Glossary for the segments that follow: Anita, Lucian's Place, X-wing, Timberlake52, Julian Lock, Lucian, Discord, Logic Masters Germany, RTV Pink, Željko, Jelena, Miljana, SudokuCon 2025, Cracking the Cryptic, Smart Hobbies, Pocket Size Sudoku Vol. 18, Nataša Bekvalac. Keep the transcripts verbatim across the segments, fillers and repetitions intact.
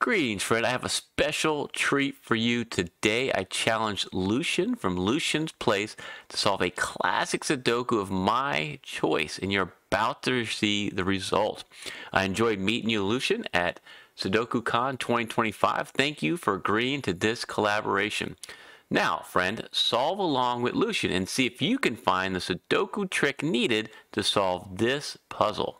Greetings, friend. I have a special treat for you today. I challenged Lucian from Lucian's Place to solve a classic Sudoku of my choice, and you're about to see the result. I enjoyed meeting you, Lucian, at SudokuCon twenty twenty-five. Thank you for agreeing to this collaboration. Now, friend, solve along with Lucian and see if you can find the Sudoku trick needed to solve this puzzle.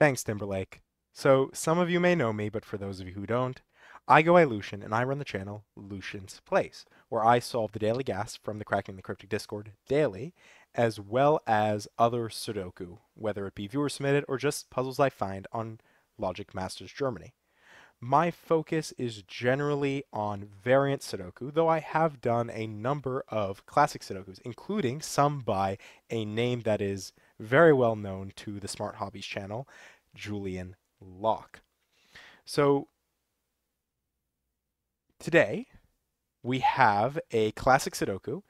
Thanks, Timberlake. So, some of you may know me, but for those of you who don't, I go by Lucian, and I run the channel Lucian's Place, where I solve the daily gas from the Cracking the Cryptic Discord daily, as well as other Sudoku, whether it be viewer-submitted or just puzzles I find on Logic Masters Germany. My focus is generally on variant Sudoku, though I have done a number of classic Sudokus, including some by a name that is very well known to the Smart Hobbies channel, Julian Lock. So today we have a classic Sudoku.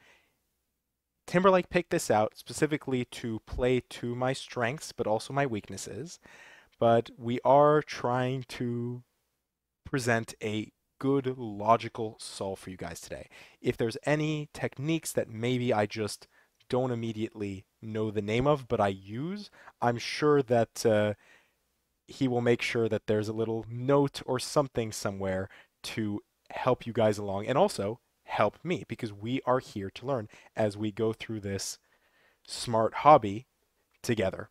Timberlake picked this out specifically to play to my strengths but also my weaknesses, but we are trying to present a good logical solve for you guys today. If there's any techniques that maybe I just don't immediately know the name of but I use, I'm sure that uh, he will make sure that there's a little note or something somewhere to help you guys along and also help me, because we are here to learn as we go through this smart hobby together.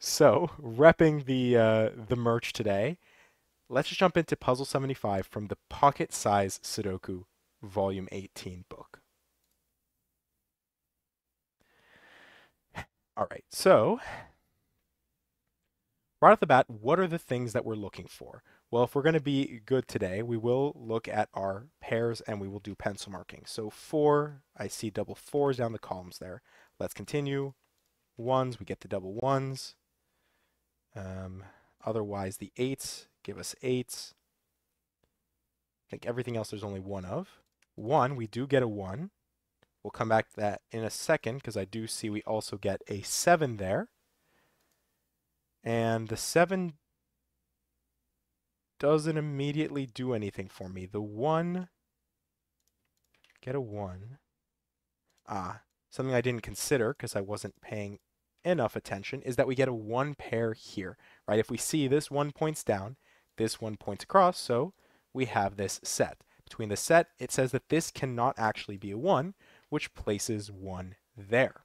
So, repping the, uh, the merch today, let's just jump into Puzzle seventy-five from the Pocket Size Sudoku Volume eighteen book. All right, so right off the bat, what are the things that we're looking for? Well, if we're going to be good today, we will look at our pairs and we will do pencil marking. So four, I see double fours down the columns there. Let's continue. Ones, we get the double ones. Um, otherwise, the eights give us eights. I think everything else there's only one of. One, we do get a one. We'll come back to that in a second because I do see we also get a seven there. And the seven doesn't immediately do anything for me. The one, get a one. Ah, something I didn't consider because I wasn't paying enough attention is that we get a one pair here, right? If we see this one points down, this one points across, so we have this set. Between the set, it says that this cannot actually be a one, which places one there.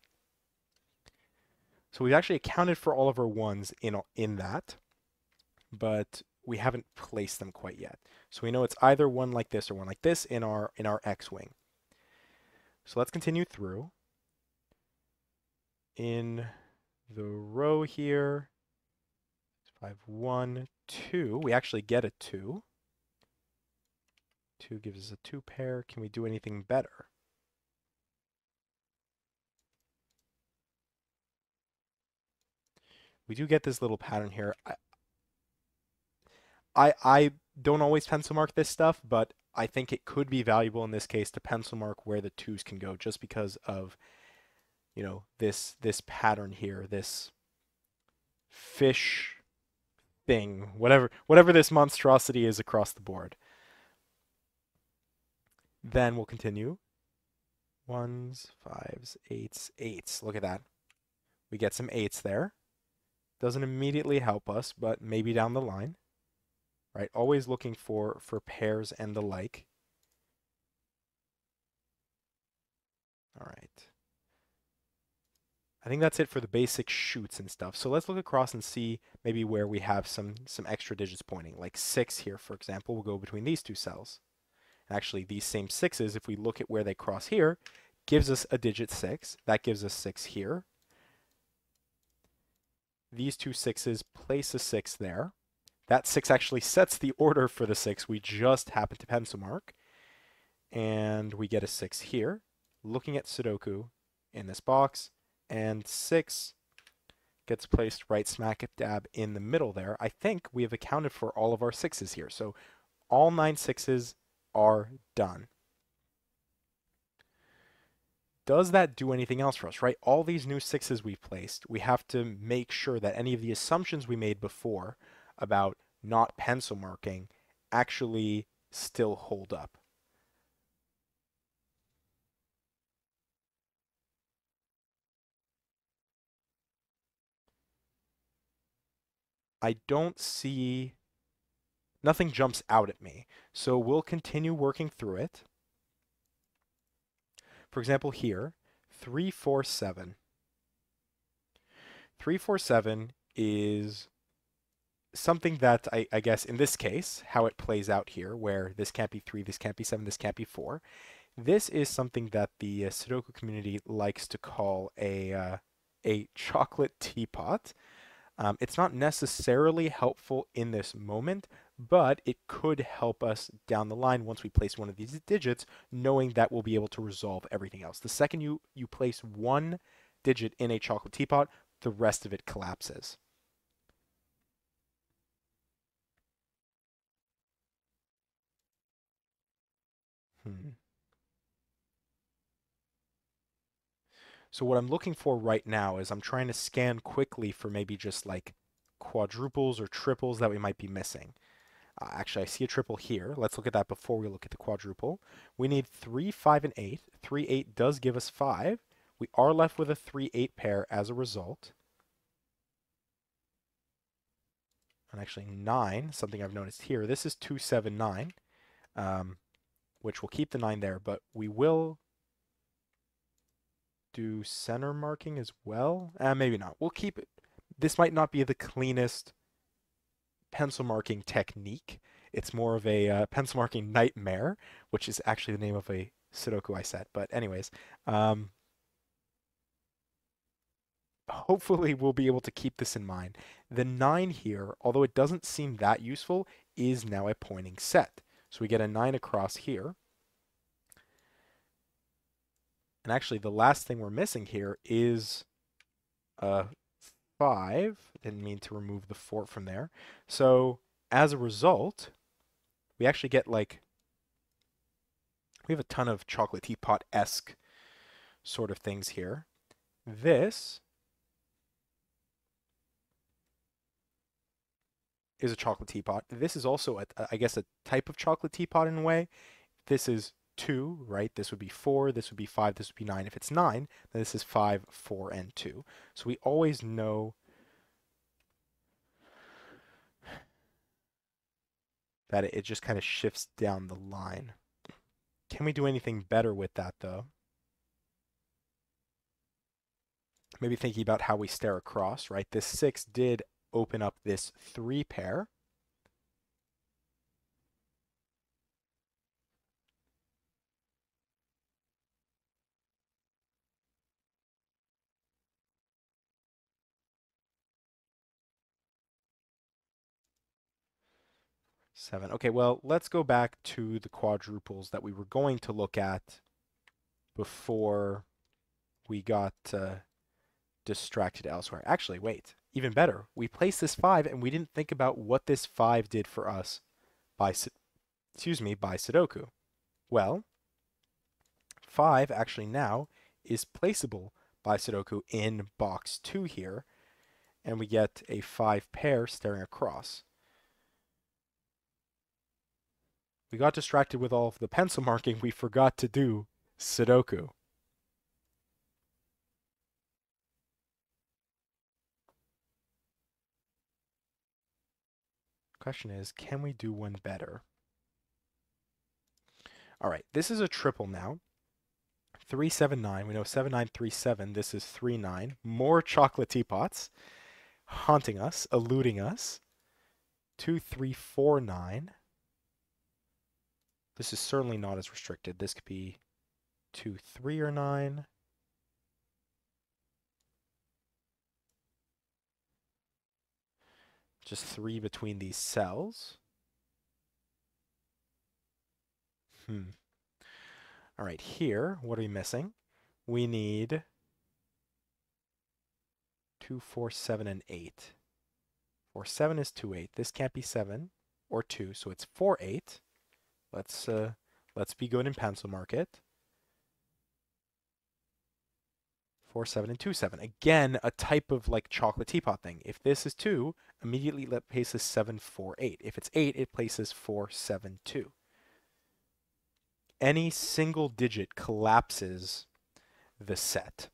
So we've actually accounted for all of our ones in, in that, but we haven't placed them quite yet. So we know it's either one like this or one like this in our, in our X-wing. So let's continue through. In the row here, five, one, two, we actually get a two. Two gives us a two pair. Can we do anything better? We do get this little pattern here. I, I I don't always pencil mark this stuff, but I think it could be valuable in this case to pencil mark where the twos can go, just because of, you know, this this pattern here, this fish thing, whatever whatever this monstrosity is across the board. Then we'll continue. Ones, fives, eights, eights. Look at that. We get some eights there. Doesn't immediately help us, but maybe down the line, right? Always looking for, for pairs and the like. All right. I think that's it for the basic shoots and stuff. So let's look across and see maybe where we have some, some extra digits pointing. Like six here, for example, will go between these two cells. And actually, these same sixes, if we look at where they cross here, gives us a digit six. That gives us six here. These two sixes place a six there. That six actually sets the order for the six. We just happen to pencil mark. And we get a six here. Looking at Sudoku in this box. And six gets placed right smack dab in the middle there. I think we have accounted for all of our sixes here. So all nine sixes are done. Does that do anything else for us, right? All these new sixes we've placed, we have to make sure that any of the assumptions we made before about not pencil marking, actually still hold up. I don't see, nothing jumps out at me. So we'll continue working through it. For example, here, three four seven. three four seven is something that I, I guess in this case, how it plays out here, where this can't be three, this can't be seven, this can't be four. This is something that the uh, Sudoku community likes to call a, uh, a chocolate teapot. Um, it's not necessarily helpful in this moment, but it could help us down the line once we place one of these digits, knowing that we'll be able to resolve everything else. The second you, you place one digit in a chocolate teapot, the rest of it collapses. Hmm. So what I'm looking for right now is I'm trying to scan quickly for maybe just like quadruples or triples that we might be missing. Uh, actually, I see a triple here. Let's look at that before we look at the quadruple. We need three, five, and eight. three, eight does give us five. We are left with a three eight pair as a result. And actually nine, something I've noticed here, this is two seven nine, um, which will keep the nine there, but we will do center marking as well. Uh, maybe not. We'll keep it. This might not be the cleanest pencil marking technique. It's more of a uh, pencil marking nightmare, which is actually the name of a Sudoku I set. But anyways, um, hopefully we'll be able to keep this in mind. The nine here, although it doesn't seem that useful, is now a pointing set. So we get a nine across here. And actually the last thing we're missing here is a five. Didn't mean to remove the four from there. So as a result, we actually get like, we have a ton of chocolate teapot-esque sort of things here. This is a chocolate teapot. This is also, a, I guess, a type of chocolate teapot in a way. This is two, right? This would be four, this would be five, this would be nine. If it's nine, then this is five, four, and two. So we always know that it just kind of shifts down the line. Can we do anything better with that, though? Maybe thinking about how we stare across, right? This six did open up this three pair. Seven. Okay, well, let's go back to the quadruples that we were going to look at before we got uh, distracted elsewhere. Actually, wait. Even better, we placed this five and we didn't think about what this five did for us by, excuse me, by Sudoku. Well, five actually now is placeable by Sudoku in box two here, and we get a five pair staring across. We got distracted with all of the pencil marking, we forgot to do Sudoku. Question is, can we do one better? All right, this is a triple now. three seven nine. We know seven nine three seven. This is three nine. More chocolate teapots haunting us, eluding us. two three four nine. This is certainly not as restricted. This could be two three or nine. Just three between these cells. Hmm. All right, here, what are we missing? We need two, four, seven, and eight. Four, seven is two, eight. This can't be seven or two, so it's four, eight. Let's uh, let's be good and pencil mark it. four seven, and two seven. Again, a type of like chocolate teapot thing. If this is two, immediately it places seven four eight. If it's eight, it places four seven two. Any single digit collapses the set.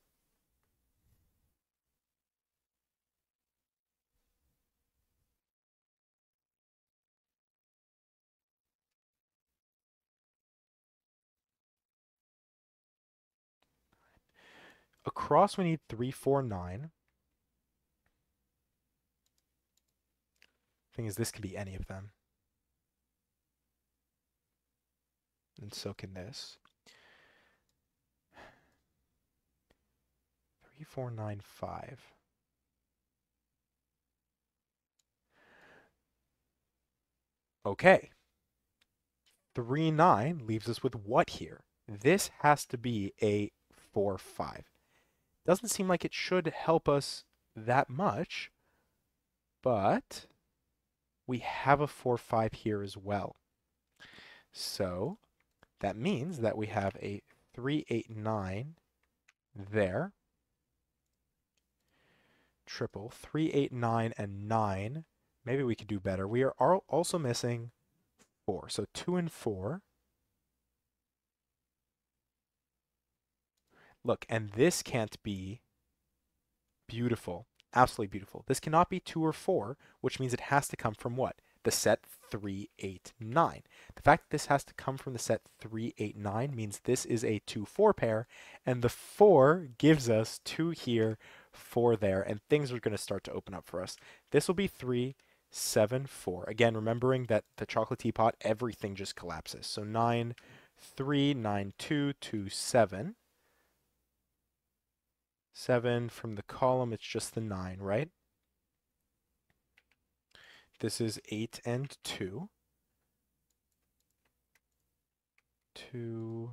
Across, we need three, four, nine. Thing is, this could be any of them. And so can this. Three, four, nine, five. Okay. Three, nine leaves us with what here? This has to be a four, five. Doesn't seem like it should help us that much, but we have a four five here as well. So that means that we have a three eight nine there. Triple, three eight nine and nine. Maybe we could do better. We are also missing four. So two and four. Look, and this can't be beautiful, absolutely beautiful. This cannot be two or four, which means it has to come from what? The set three eight nine. The fact that this has to come from the set three eight nine means this is a two four pair, and the four gives us two here, four there, and things are going to start to open up for us. This will be three seven four. Again, remembering that the chocolate teapot, everything just collapses. So nine three nine two two seven. seven from the column, it's just the nine, right? This is eight and two. two,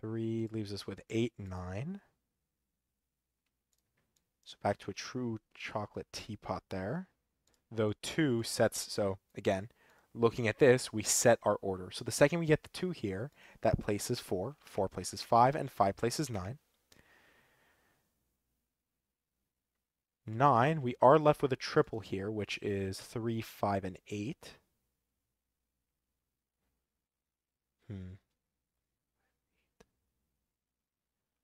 three leaves us with eight, nine. So back to a true chocolate teapot there. Though two sets, so again, looking at this, we set our order. So the second we get the two here, that places four, four places five, and five places nine. nine, we are left with a triple here, which is three, five, and eight. Hmm.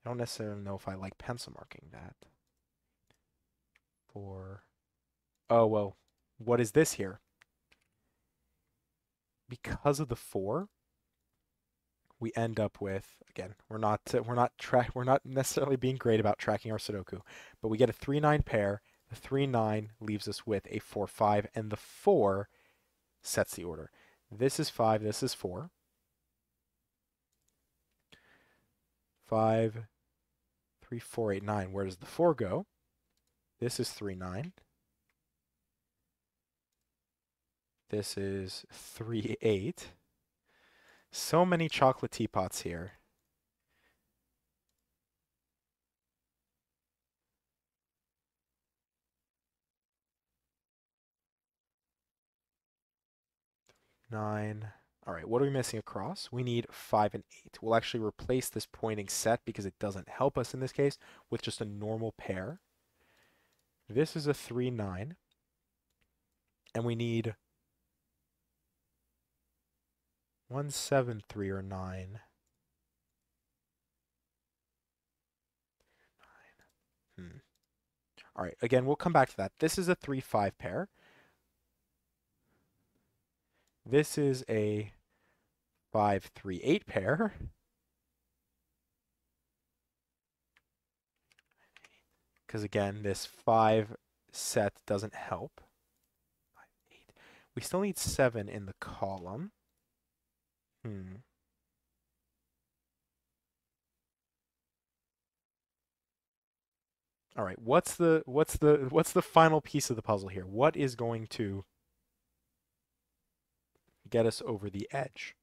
I don't necessarily know if I like pencil marking that. Four. Oh, well, what is this here? Because of the four, we end up with, again, we're not uh, we're not track we're not necessarily being great about tracking our Sudoku, but we get a three nine pair. The three nine leaves us with a four five, and the four sets the order. This is five, this is four. five, three, four, eight, nine. Where does the four go? This is three nine. This is three eight. So many chocolate teapots here. nine. All right, what are we missing across? We need five and eight. We'll actually replace this pointing set, because it doesn't help us in this case, with just a normal pair. This is a three nine. And we need One, seven, three, or nine. nine. Hmm. All right, again, we'll come back to that. This is a three, five pair. This is a five, three, eight pair. Because again, this five set doesn't help. Five, eight. We still need seven in the column. Hmm. All right, what's the what's the what's the final piece of the puzzle here? What is going to get us over the edge?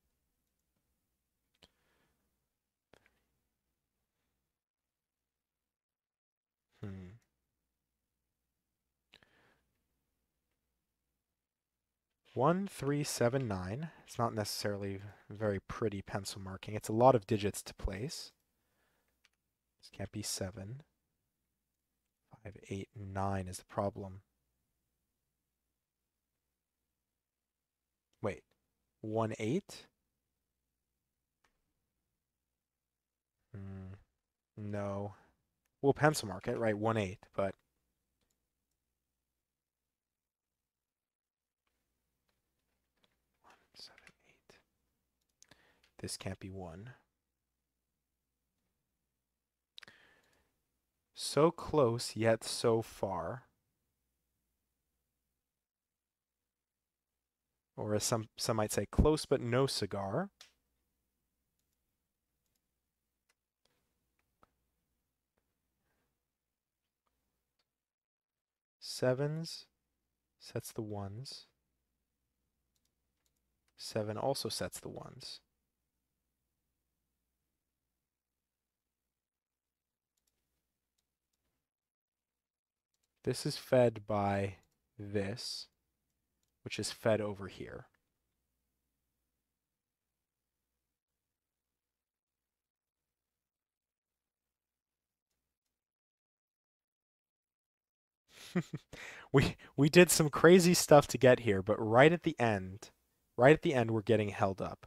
Hmm. One, three, seven, nine. It's not necessarily very pretty pencil marking. It's a lot of digits to place. This can't be seven. Five, eight, and nine is the problem. Wait, one, eight? Mm, no. We'll pencil mark it, right? One, eight, but this can't be one. So close, yet so far. Or as some, some might say, close but no cigar. Sevens sets the ones. Seven also sets the ones. This is fed by this, which is fed over here. we we did some crazy stuff to get here, but right at the end, right at the end, we're getting held up.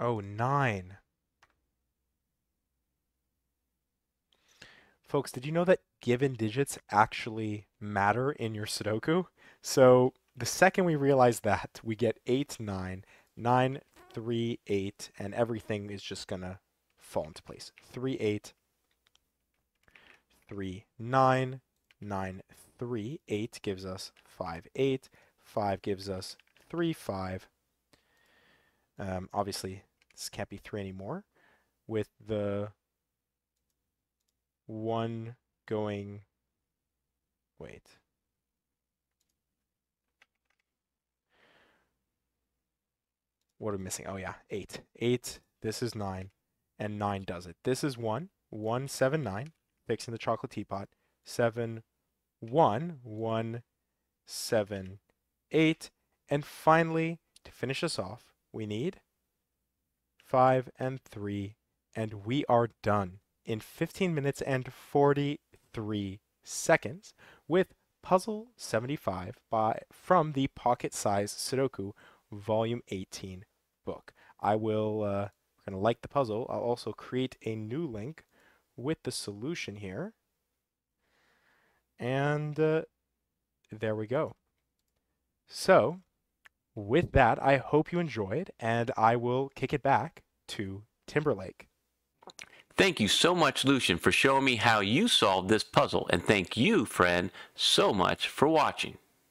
Oh, nine. Folks, did you know that given digits actually matter in your Sudoku? So the second we realize that, we get eight, nine, nine, three, eight, and everything is just gonna fall into place. Three, eight, three, nine, nine, three, eight gives us five, eight, five gives us three, five. Um, obviously, this can't be three anymore, with the one going, wait, what are we missing? Oh yeah, eight. eight, this is nine, and nine does it. This is one, one, seven, nine, fixing the chocolate teapot, seven, one, one, seven, eight, and finally, to finish us off, we need five and three, and we are done in fifteen minutes and forty-three seconds with Puzzle seventy-five by from the Pocket Size Sudoku Volume eighteen book. I will, uh, we're gonna like the puzzle. I'll also create a new link with the solution here, and uh, there we go. So. With that, I hope you enjoyed, and I will kick it back to Timberlake. Thank you so much, Lucian, for showing me how you solved this puzzle, and thank you, friend, so much for watching.